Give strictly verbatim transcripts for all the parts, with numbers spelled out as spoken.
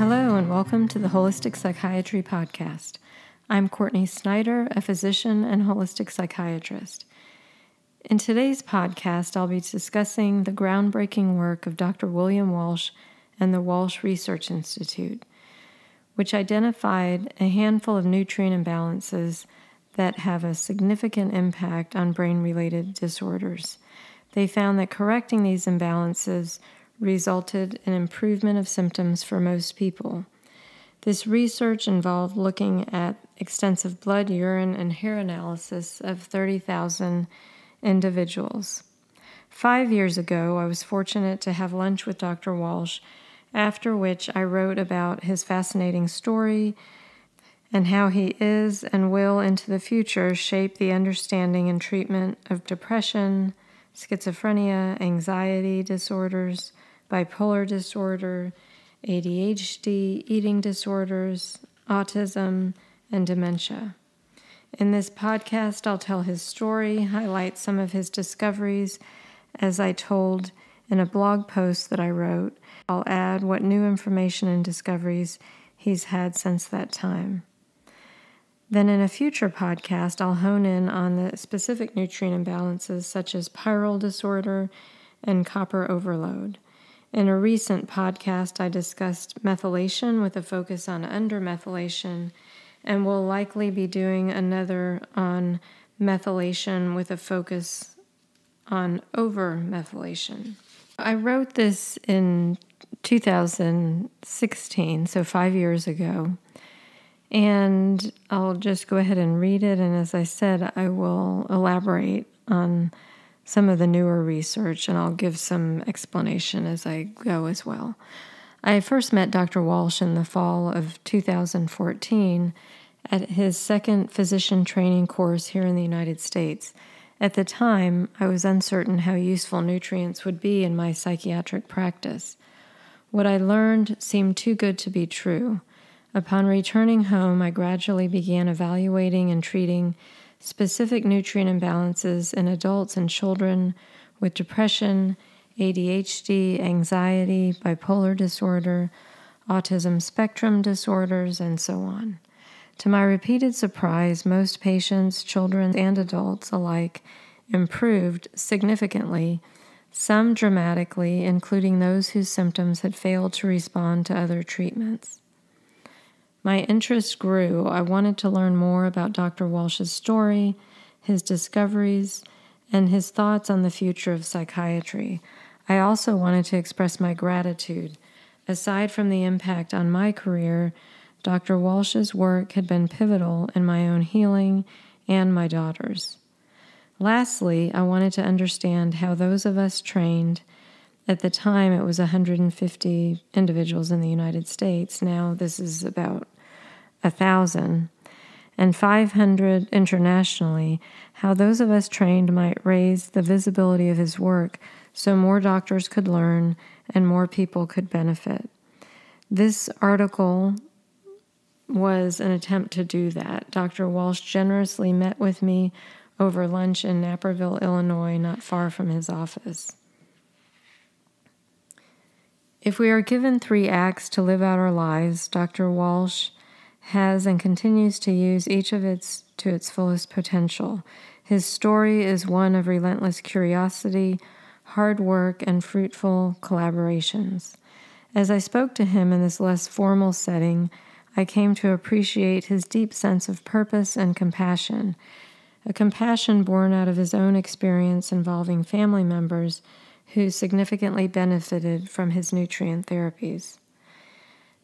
Hello and welcome to the Holistic Psychiatry Podcast. I'm Courtney Snyder, a physician and holistic psychiatrist. In today's podcast, I'll be discussing the groundbreaking work of Doctor William Walsh and the Walsh Research Institute, which identified a handful of nutrient imbalances that have a significant impact on brain-related disorders. They found that correcting these imbalances resulted in improvement of symptoms for most people. This research involved looking at extensive blood, urine, and hair analysis of thirty thousand individuals. Five years ago, I was fortunate to have lunch with Doctor Walsh, after which I wrote about his fascinating story and how he is and will into the future shape the understanding and treatment of depression, schizophrenia, anxiety disorders, bipolar disorder, A D H D, eating disorders, autism, and dementia. In this podcast, I'll tell his story, highlight some of his discoveries, as I told in a blog post that I wrote. I'll add what new information and discoveries he's had since that time. Then in a future podcast, I'll hone in on the specific nutrient imbalances such as pyrrole disorder and copper overload. In a recent podcast, I discussed methylation with a focus on undermethylation, and we'll likely be doing another on methylation with a focus on overmethylation. I wrote this in two thousand sixteen, so five years ago. And I'll just go ahead and read it, and as I said, I will elaborate on some of the newer research, and I'll give some explanation as I go as well. I first met Doctor Walsh in the fall of two thousand fourteen at his second physician training course here in the United States. At the time, I was uncertain how useful nutrients would be in my psychiatric practice. What I learned seemed too good to be true. Upon returning home, I gradually began evaluating and treating specific nutrient imbalances in adults and children with depression, A D H D, anxiety, bipolar disorder, autism spectrum disorders, and so on. To my repeated surprise, most patients, children, and adults alike improved significantly, some dramatically, including those whose symptoms had failed to respond to other treatments. My interest grew. I wanted to learn more about Doctor Walsh's story, his discoveries, and his thoughts on the future of psychiatry. I also wanted to express my gratitude. Aside from the impact on my career, Doctor Walsh's work had been pivotal in my own healing and my daughter's. Lastly, I wanted to understand how those of us trained — at the time, it was one hundred fifty individuals in the United States. Now this is about one thousand, and five hundred internationally. How those of us trained might raise the visibility of his work so more doctors could learn and more people could benefit. This article was an attempt to do that. Doctor Walsh generously met with me over lunch in Naperville, Illinois, not far from his office. If we are given three acts to live out our lives, Doctor Walsh has and continues to use each of its to its fullest potential. His story is one of relentless curiosity, hard work, and fruitful collaborations. As I spoke to him in this less formal setting, I came to appreciate his deep sense of purpose and compassion, a compassion born out of his own experience involving family members who significantly benefited from his nutrient therapies.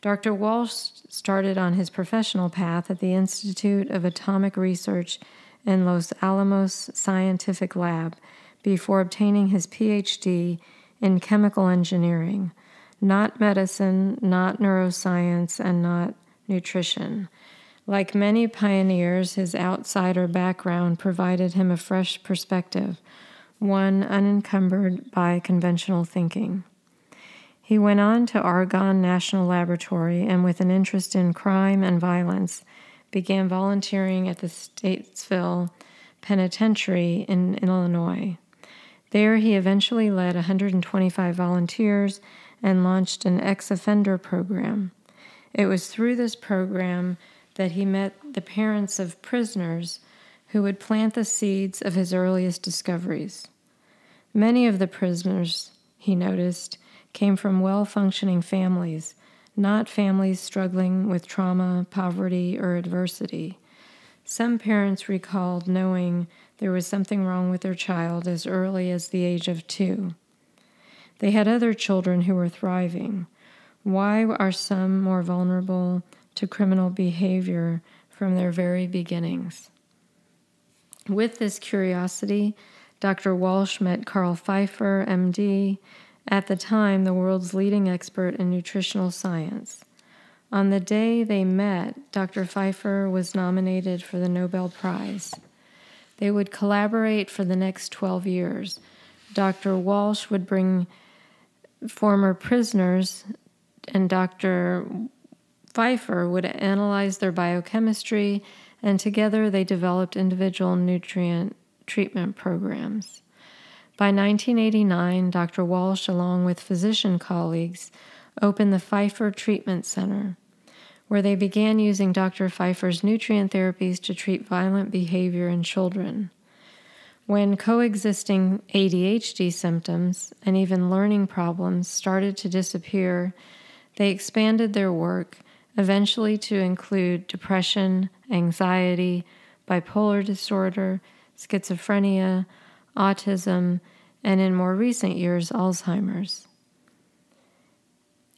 Doctor Walsh started on his professional path at the Institute of Atomic Research in Los Alamos Scientific Lab before obtaining his P H D in chemical engineering, not medicine, not neuroscience, and not nutrition. Like many pioneers, his outsider background provided him a fresh perspective, one unencumbered by conventional thinking. He went on to Argonne National Laboratory and, with an interest in crime and violence, began volunteering at the Statesville Penitentiary in Illinois. There he eventually led one hundred twenty-five volunteers and launched an ex-offender program. It was through this program that he met the parents of prisoners who would plant the seeds of his earliest discoveries. Many of the prisoners, he noticed, came from well-functioning families, not families struggling with trauma, poverty, or adversity. Some parents recalled knowing there was something wrong with their child as early as the age of two. They had other children who were thriving. Why are some more vulnerable to criminal behavior from their very beginnings? With this curiosity, Doctor Walsh met Carl Pfeiffer, M D, at the time the world's leading expert in nutritional science. On the day they met, Doctor Pfeiffer was nominated for the Nobel Prize. They would collaborate for the next twelve years. Doctor Walsh would bring former prisoners, and Doctor Pfeiffer would analyze their biochemistry, and together they developed individual nutrient treatment programs. By nineteen eighty-nine, Doctor Walsh, along with physician colleagues, opened the Pfeiffer Treatment Center, where they began using Doctor Pfeiffer's nutrient therapies to treat violent behavior in children. When coexisting A D H D symptoms and even learning problems started to disappear, they expanded their work, eventually to include depression, anxiety, bipolar disorder, schizophrenia, autism, and in more recent years, Alzheimer's.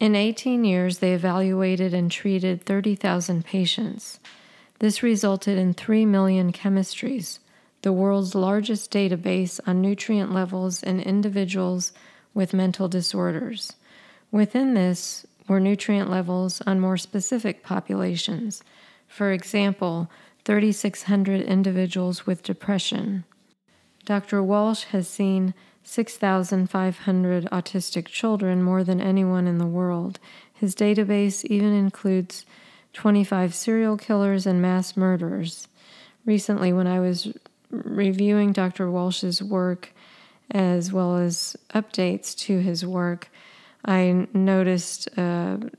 In eighteen years, they evaluated and treated thirty thousand patients. This resulted in three million chemistries, the world's largest database on nutrient levels in individuals with mental disorders. Within this were nutrient levels on more specific populations, for example, three thousand six hundred individuals with depression. Doctor Walsh has seen six thousand five hundred autistic children, more than anyone in the world. His database even includes twenty-five serial killers and mass murderers. Recently, when I was reviewing Doctor Walsh's work, as well as updates to his work, I noticed an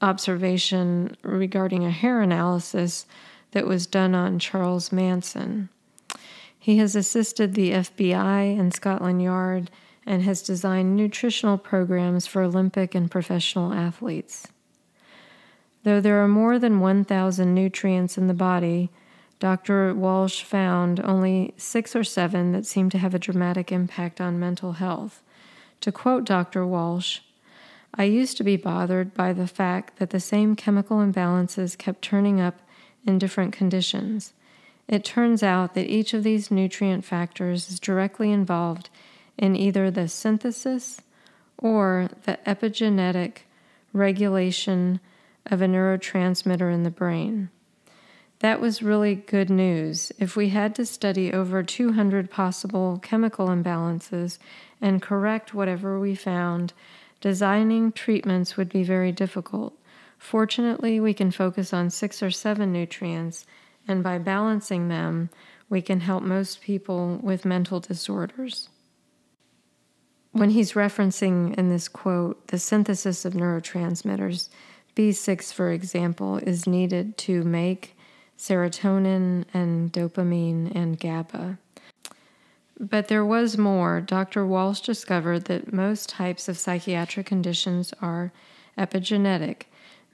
observation regarding a hair analysis that was done on Charles Manson. He has assisted the F B I and Scotland Yard and has designed nutritional programs for Olympic and professional athletes. Though there are more than one thousand nutrients in the body, Doctor Walsh found only six or seven that seem to have a dramatic impact on mental health. To quote Doctor Walsh, "I used to be bothered by the fact that the same chemical imbalances kept turning up in different conditions. It turns out that each of these nutrient factors is directly involved in either the synthesis or the epigenetic regulation of a neurotransmitter in the brain. That was really good news. If we had to study over two hundred possible chemical imbalances and correct whatever we found, designing treatments would be very difficult. Fortunately, we can focus on six or seven nutrients, and by balancing them, we can help most people with mental disorders." When he's referencing in this quote the synthesis of neurotransmitters, B six, for example, is needed to make serotonin and dopamine and GABA. But there was more. Doctor Walsh discovered that most types of psychiatric conditions are epigenetic,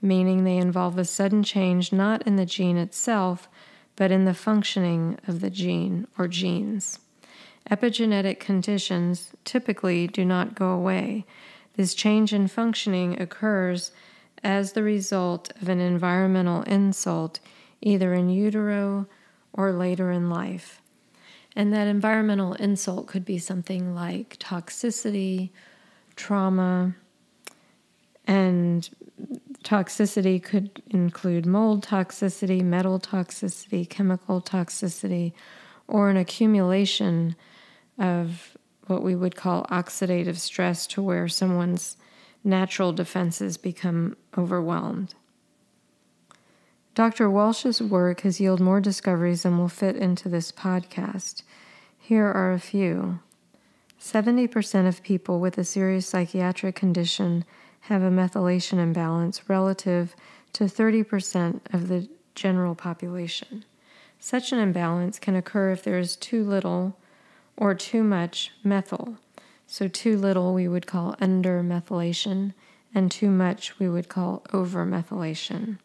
meaning they involve a sudden change not in the gene itself, but in the functioning of the gene or genes. Epigenetic conditions typically do not go away. This change in functioning occurs as the result of an environmental insult, either in utero or later in life. And that environmental insult could be something like toxicity, trauma, and toxicity could include mold toxicity, metal toxicity, chemical toxicity, or an accumulation of what we would call oxidative stress, to where someone's natural defenses become overwhelmed. Doctor Walsh's work has yielded more discoveries than will fit into this podcast. Here are a few. seventy percent of people with a serious psychiatric condition have a methylation imbalance relative to thirty percent of the general population. Such an imbalance can occur if there is too little or too much methyl. So too little we would call undermethylation, and too much we would call overmethylation.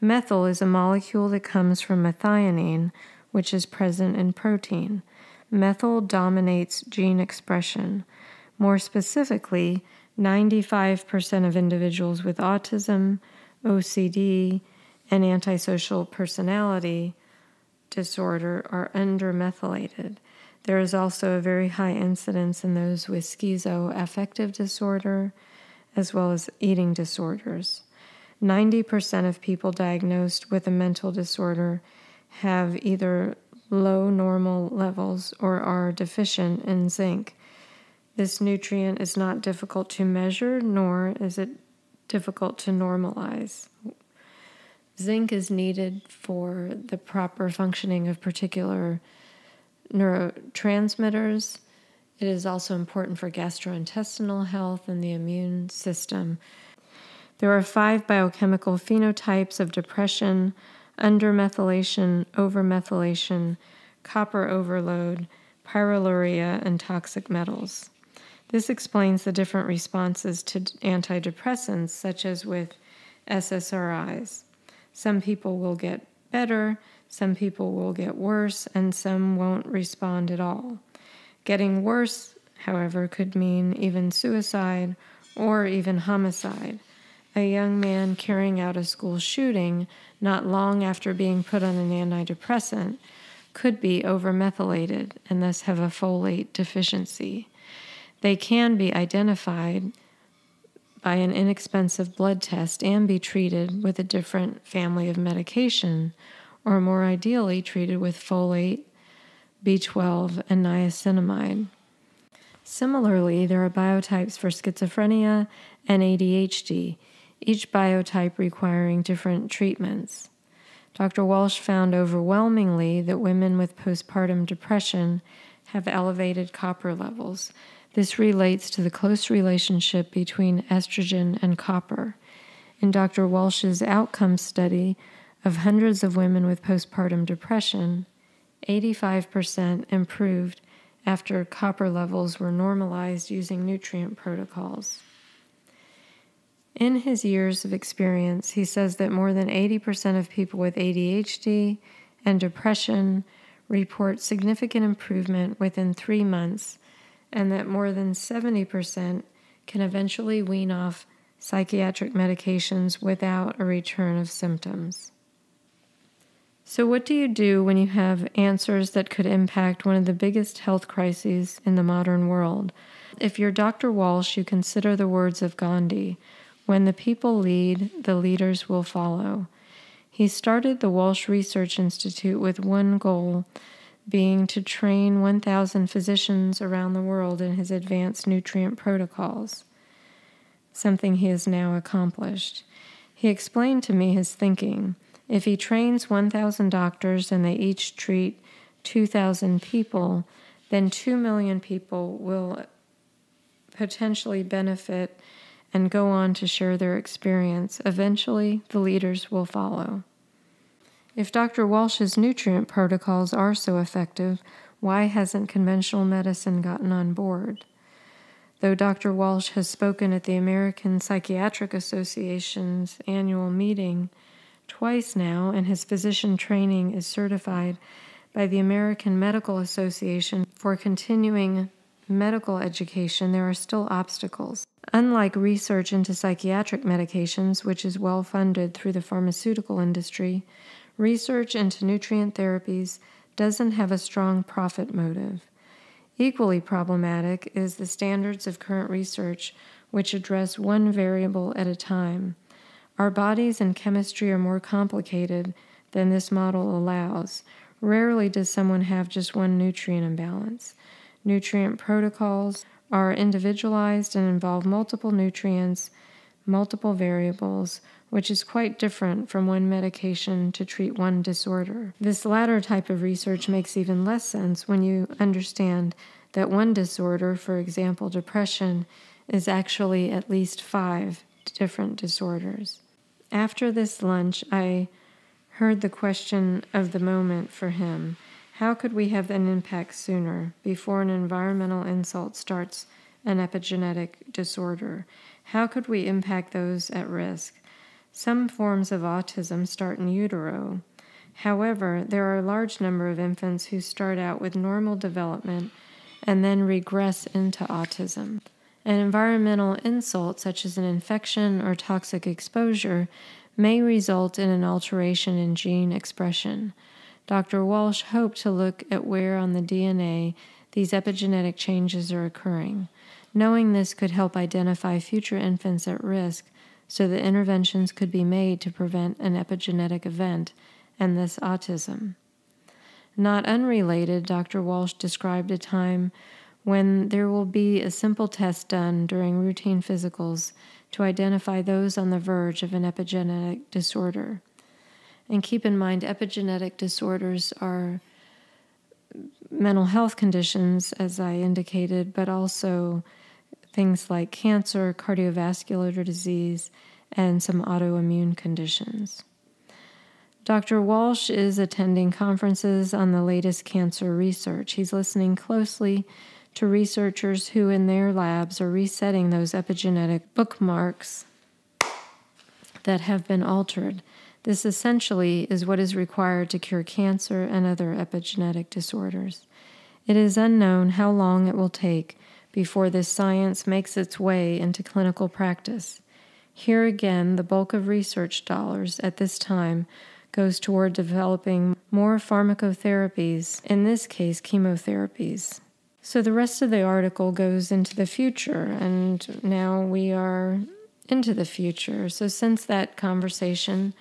Methyl is a molecule that comes from methionine, which is present in protein. Methyl dominates gene expression. More specifically, ninety-five percent of individuals with autism, O C D, and antisocial personality disorder are undermethylated. There is also a very high incidence in those with schizoaffective disorder, as well as eating disorders. ninety percent of people diagnosed with a mental disorder have either low normal levels or are deficient in zinc. This nutrient is not difficult to measure, nor is it difficult to normalize. Zinc is needed for the proper functioning of particular neurotransmitters. It is also important for gastrointestinal health and the immune system. There are five biochemical phenotypes of depression: undermethylation, overmethylation, copper overload, pyroluria, and toxic metals. This explains the different responses to antidepressants, such as with S S R Is. Some people will get better, some people will get worse, and some won't respond at all. Getting worse, however, could mean even suicide or even homicide. A young man carrying out a school shooting not long after being put on an antidepressant could be overmethylated and thus have a folate deficiency. They can be identified by an inexpensive blood test and be treated with a different family of medication, or more ideally treated with folate, B twelve, and niacinamide. Similarly, there are biotypes for schizophrenia and A D H D, each biotype requiring different treatments. Doctor Walsh found overwhelmingly that women with postpartum depression have elevated copper levels. This relates to the close relationship between estrogen and copper. In Doctor Walsh's outcome study of hundreds of women with postpartum depression, eighty-five percent improved after copper levels were normalized using nutrient protocols. In his years of experience, he says that more than eighty percent of people with A D H D and depression report significant improvement within three months, and that more than seventy percent can eventually wean off psychiatric medications without a return of symptoms. So what do you do when you have answers that could impact one of the biggest health crises in the modern world? If you're Doctor Walsh, you consider the words of Gandhi, "When the people lead, the leaders will follow." He started the Walsh Research Institute with one goal, being to train one thousand physicians around the world in his advanced nutrient protocols, something he has now accomplished. He explained to me his thinking. If he trains one thousand doctors and they each treat two thousand people, then two million people will potentially benefit and go on to share their experience. Eventually, the leaders will follow. If Doctor Walsh's nutrient protocols are so effective, why hasn't conventional medicine gotten on board? Though Doctor Walsh has spoken at the American Psychiatric Association's annual meeting twice now, and his physician training is certified by the American Medical Association for continuing medical education, there are still obstacles. Unlike research into psychiatric medications, which is well funded through the pharmaceutical industry, research into nutrient therapies doesn't have a strong profit motive. Equally problematic is the standards of current research, which address one variable at a time. Our bodies and chemistry are more complicated than this model allows. Rarely does someone have just one nutrient imbalance. Nutrient protocols are individualized and involve multiple nutrients, multiple variables, which is quite different from one medication to treat one disorder. This latter type of research makes even less sense when you understand that one disorder, for example, depression, is actually at least five different disorders. After this lunch, I heard the question of the moment for him. How could we have an impact sooner, before an environmental insult starts an epigenetic disorder? How could we impact those at risk? Some forms of autism start in utero. However, there are a large number of infants who start out with normal development and then regress into autism. An environmental insult, such as an infection or toxic exposure, may result in an alteration in gene expression. Doctor Walsh hoped to look at where on the D N A these epigenetic changes are occurring. Knowing this could help identify future infants at risk so that interventions could be made to prevent an epigenetic event and thus autism. Not unrelated, Doctor Walsh described a time when there will be a simple test done during routine physicals to identify those on the verge of an epigenetic disorder. And keep in mind, epigenetic disorders are mental health conditions, as I indicated, but also things like cancer, cardiovascular disease, and some autoimmune conditions. Doctor Walsh is attending conferences on the latest cancer research. He's listening closely to researchers who in their labs are resetting those epigenetic bookmarks that have been altered. This essentially is what is required to cure cancer and other epigenetic disorders. It is unknown how long it will take before this science makes its way into clinical practice. Here again, the bulk of research dollars at this time goes toward developing more pharmacotherapies, in this case, chemotherapies. So the rest of the article goes into the future, and now we are into the future. So since that conversation,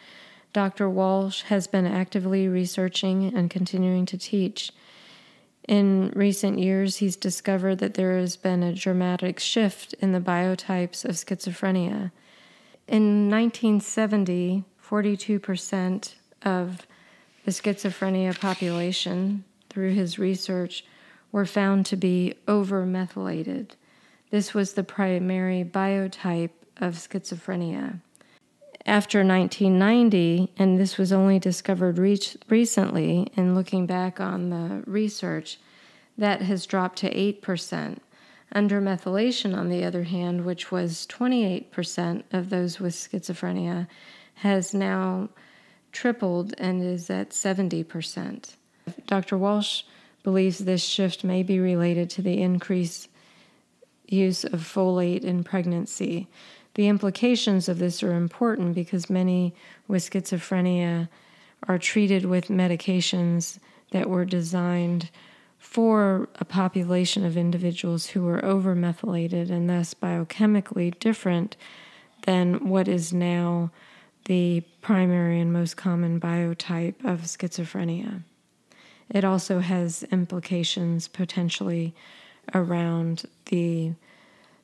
Doctor Walsh has been actively researching and continuing to teach. In recent years, he's discovered that there has been a dramatic shift in the biotypes of schizophrenia. In nineteen seventy, forty-two percent of the schizophrenia population, through his research, were found to be overmethylated. This was the primary biotype of schizophrenia. After nineteen ninety, and this was only discovered re recently in looking back on the research, that has dropped to eight percent. Undermethylation, on the other hand, which was twenty-eight percent of those with schizophrenia, has now tripled and is at seventy percent. Doctor Walsh believes this shift may be related to the increased use of folate in pregnancy. The implications of this are important because many with schizophrenia are treated with medications that were designed for a population of individuals who are overmethylated and thus biochemically different than what is now the primary and most common biotype of schizophrenia. It also has implications potentially around the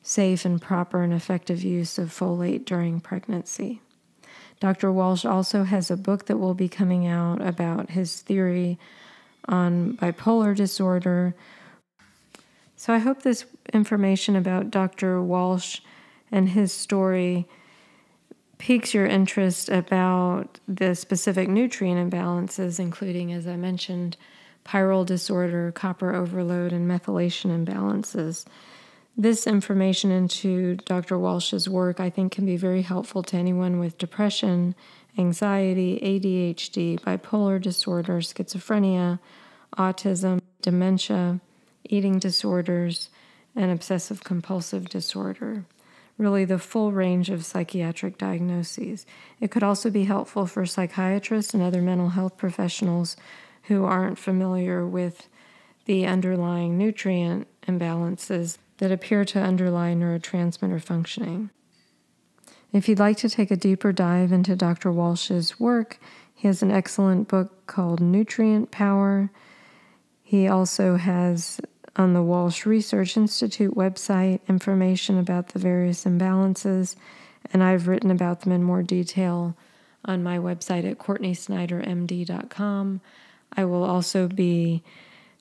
safe and proper and effective use of folate during pregnancy. Doctor Walsh also has a book that will be coming out about his theory on bipolar disorder. So I hope this information about Doctor Walsh and his story piques your interest about the specific nutrient imbalances, including, as I mentioned, pyrrole disorder, copper overload, and methylation imbalances. This information into Doctor Walsh's work, I think, can be very helpful to anyone with depression, anxiety, A D H D, bipolar disorder, schizophrenia, autism, dementia, eating disorders, and obsessive-compulsive disorder. Really the full range of psychiatric diagnoses. It could also be helpful for psychiatrists and other mental health professionals who aren't familiar with the underlying nutrient imbalances that appear to underlie neurotransmitter functioning. If you'd like to take a deeper dive into Doctor Walsh's work, he has an excellent book called Nutrient Power. He also has, on the Walsh Research Institute website, information about the various imbalances, and I've written about them in more detail on my website at courtney snyder m d dot com. I will also be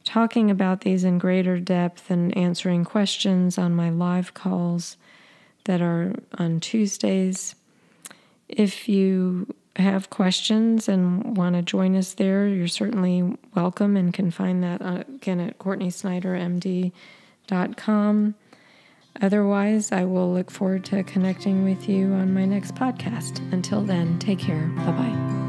talking about these in greater depth and answering questions on my live calls that are on Tuesdays. If you have questions and want to join us there, you're certainly welcome and can find that, uh, again, at courtney snyder m d dot com. Otherwise, I will look forward to connecting with you on my next podcast. Until then, take care. Bye-bye.